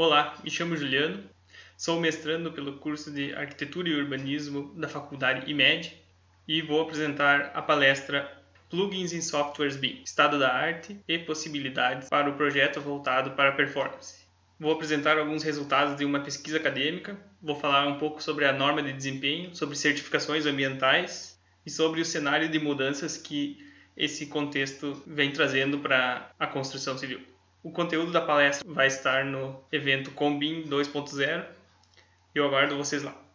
Olá, me chamo Juliano, sou mestrando pelo curso de Arquitetura e Urbanismo da Faculdade IMED e vou apresentar a palestra Plugins em Softwares BIM, Estado da Arte e Possibilidades para o projeto voltado para a performance. Vou apresentar alguns resultados de uma pesquisa acadêmica, vou falar um pouco sobre a norma de desempenho, sobre certificações ambientais e sobre o cenário de mudanças que esse contexto vem trazendo para a construção civil. O conteúdo da palestra vai estar no evento CONBIM 2.0 e eu aguardo vocês lá.